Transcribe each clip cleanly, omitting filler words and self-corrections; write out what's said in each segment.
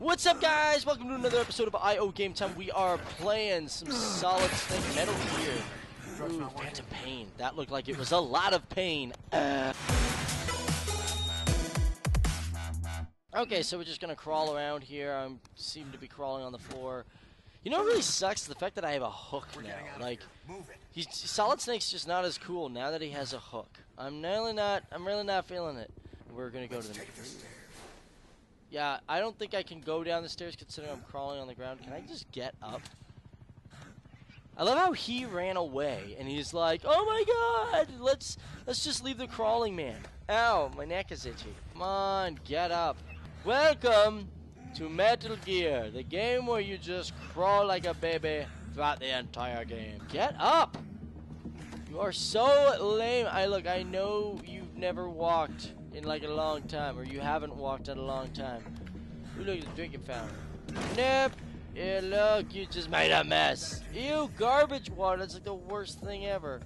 What's up, guys? Welcome to another episode of I.O. Game Time. We are playing some Solid Snake Metal here. Ooh, that's a pain. That looked like it was a lot of pain. Okay, so we're just going to crawl around here. I seem to be crawling on the floor. You know what really sucks? The fact that I have a hook now. Like, Solid Snake's just not as cool now that he has a hook. I'm really not feeling it. We're going to go to the next. Yeah, I don't think I can go down the stairs considering I'm crawling on the ground. Can I just get up? I love how he ran away and he's like, "Oh my god, let's just leave the crawling man." Ow, my neck is itchy. Come on, get up. Welcome to Metal Gear, the game where you just crawl like a baby throughout the entire game. Get up! You are so lame. I know you've never walked in like a long time, or you haven't walked in a long time. Ooh, look at the drinking fountain. Nope. Yeah, look, you just made a mess. Ew, garbage water. That's like the worst thing ever.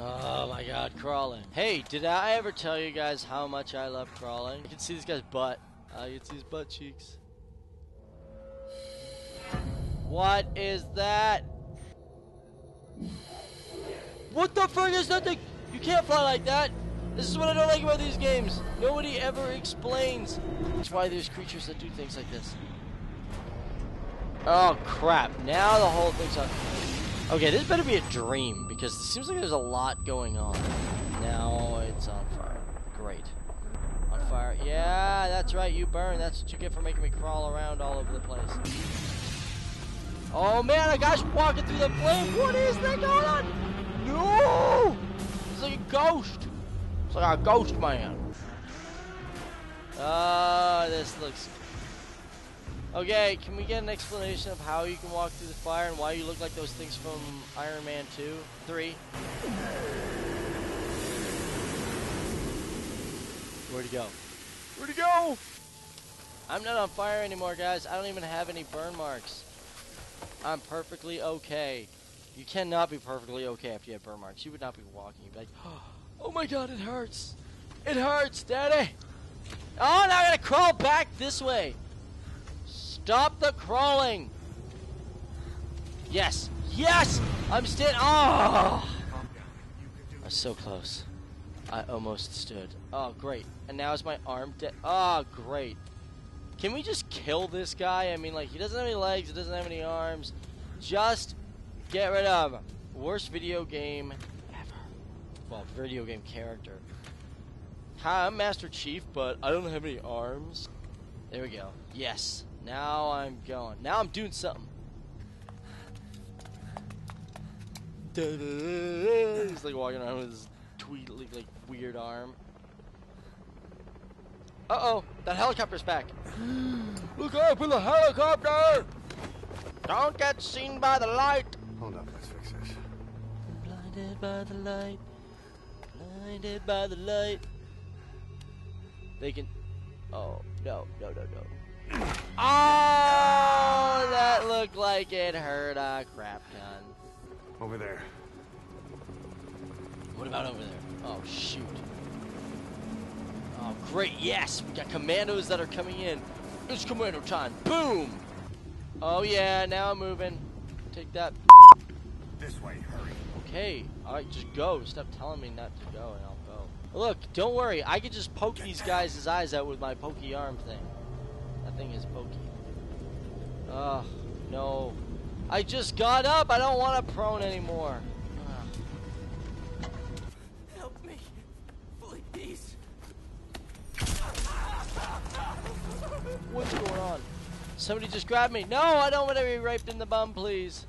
Oh my god, crawling. Hey, did I ever tell you guys how much I love crawling? You can see this guy's butt. You can see his butt cheeks. What is that? What the frick is that thing? You can't fly like that. This is what I don't like about these games. Nobody ever explains. That's why there's creatures that do things like this. Oh crap, now the whole thing's on. Okay, this better be a dream, because it seems like there's a lot going on. Now it's on fire. Great. On fire. Yeah, that's right, you burn. That's what you get for making me crawl around all over the place. Oh man, a guy's walking through the flame. What is that going on? No! It's like a ghost. It's like a ghost man. This looks... Okay, can we get an explanation of how you can walk through the fire and why you look like those things from Iron Man 2? 3? Where'd he go? Where'd he go? I'm not on fire anymore, guys. I don't even have any burn marks. I'm perfectly okay. You cannot be perfectly okay after you have burn marks. You would not be walking. You'd be like... Oh my god, it hurts! It hurts, daddy! Oh, now I gotta crawl back this way! Stop the crawling! Yes! Yes! I'm still. Oh! I was so close. I almost stood. Oh, great. And now is my arm dead? Oh, great. Can we just kill this guy? I mean, like, he doesn't have any legs, he doesn't have any arms. Just get rid of him. Worst video game... Well, video game character. Hi, I'm Master Chief, but I don't have any arms. There we go. Yes. Now I'm going. Now I'm doing something. He's like walking around with his tweedly, like, weird arm. Uh-oh. That helicopter's back. Look up in the helicopter! Don't get seen by the light! Hold up, let's fix this. I'm blinded by the light. Blinded by the light. They can... Oh, no, no, no, no. Oh, that looked like it hurt a crap ton. Over there. What about over there? Oh, shoot. Oh, great, yes! We got commandos that are coming in. It's commando time. Boom! Oh, yeah, now I'm moving. Take that. This way, hurry. Okay, alright, just go. Stop telling me not to go and I'll go. Look, don't worry, I can just poke these guys' eyes out with my pokey arm thing. That thing is pokey. Ugh, no. I just got up, I don't want to prone anymore. Ugh. Help me, please. What's going on? Somebody just grabbed me. No, I don't want to be raped in the bum, please.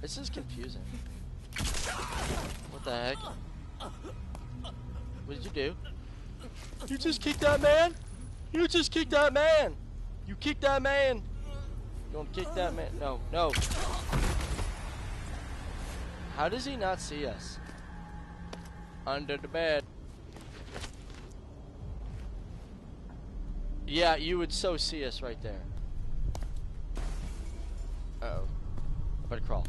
This is confusing. What the heck? What did you do? You just kicked that man? You just kicked that man! You kicked that man! Don't kick that man. No, no. How does he not see us? Under the bed. Yeah, you would so see us right there. Uh-oh. I better crawl.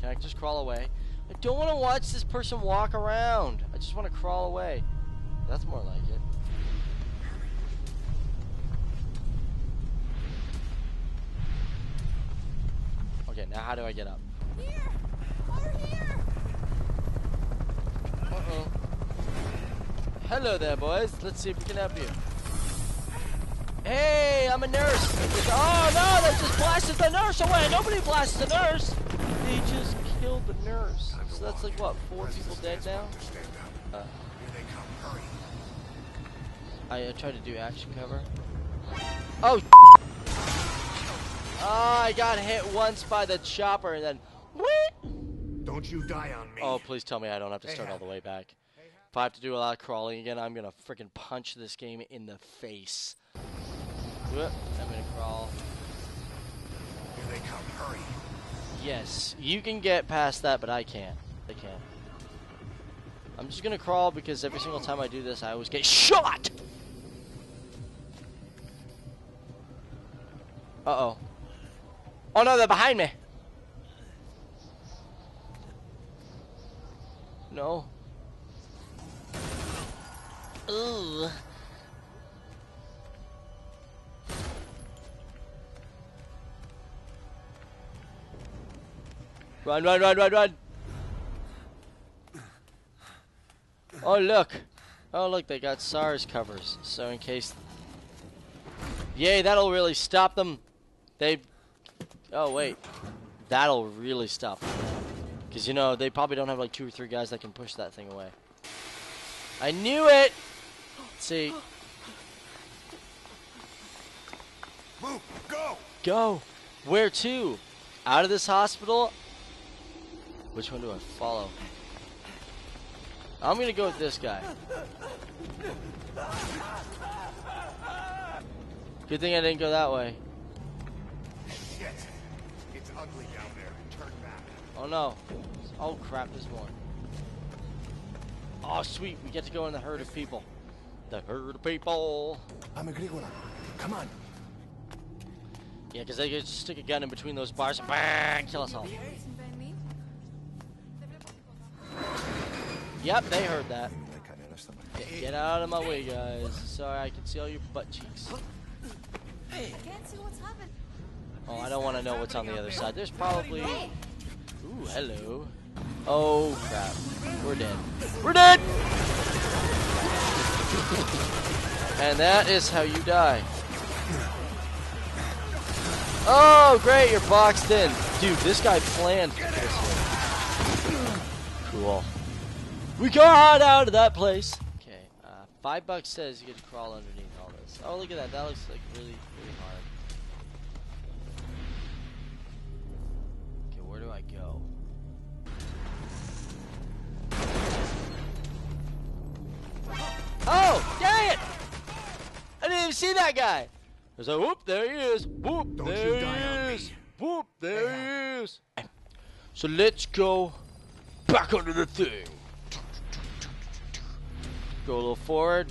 Can I just crawl away? I don't want to watch this person walk around. I just want to crawl away. That's more like it. Okay, now how do I get up? Here! Over here! Uh-oh. Hello there, boys. Let's see if we can help you. Hey, I'm a nurse. Oh, no, that just blasted the nurse away. Nobody blasted the nurse. They just killed the nurse. So that's like, what, 4 people dead now? I tried to do action cover. Oh, I got hit once by the chopper and then what? Don't you die on me. Oh, please tell me I don't have to start all the way back. If I have to do a lot of crawling again, I'm going to freaking punch this game in the face. Whoop, I'm going to crawl. Here they come, hurry. Yes, you can get past that, but I can't. I can't. I'm just going to crawl because every single time I do this, I always get shot! Uh-oh. Oh no, they're behind me! No. Ooh. Run, run, run, run, run! Oh look! Oh look, they got SARS covers, so in case... Yay, that'll really stop them! They... Oh wait. That'll really stop them. Because you know, they probably don't have like 2 or 3 guys that can push that thing away. I knew it! Let's see. Move! Go! Go! Where to? Out of this hospital? Which one do I follow? I'm gonna go with this guy. Good thing I didn't go that way. Shit. It's ugly down there. Turn back. Oh no. Oh crap, there's more. Oh sweet, we get to go in the herd of people. The herd of people. I'm a Grigora. Come on. Yeah, because they could stick a gun in between those bars and bang, kill us all. Yep, they heard that. Get out of my way, guys. Sorry, I can see all your butt cheeks. Oh, I don't want to know what's on the other side. There's probably... Ooh, hello. Oh, crap. We're dead. We're dead! And that is how you die. Oh, great, you're boxed in. Dude, this guy planned for this one. Cool. We got out of that place. Okay, $5 says you can crawl underneath all this. Oh, look at that. That looks like really, really hard. Okay, where do I go? Oh, dang it! I didn't even see that guy. I was like, whoop, there he is. Whoop, there he is. Whoop, there he is. So let's go back under the thing. Go a little forward.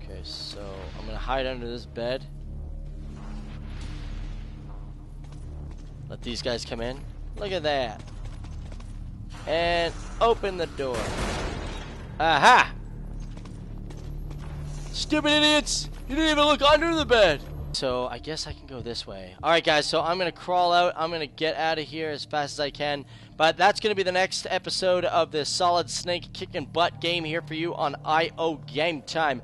Okay, so I'm gonna hide under this bed. Let these guys come in. Look at that. And open the door. Aha! Stupid idiots! You didn't even look under the bed! So I guess I can go this way. Alright guys, so I'm gonna crawl out. I'm gonna get out of here as fast as I can. But that's gonna be the next episode of this Solid Snake kicking butt game here for you on I.O. Game Time.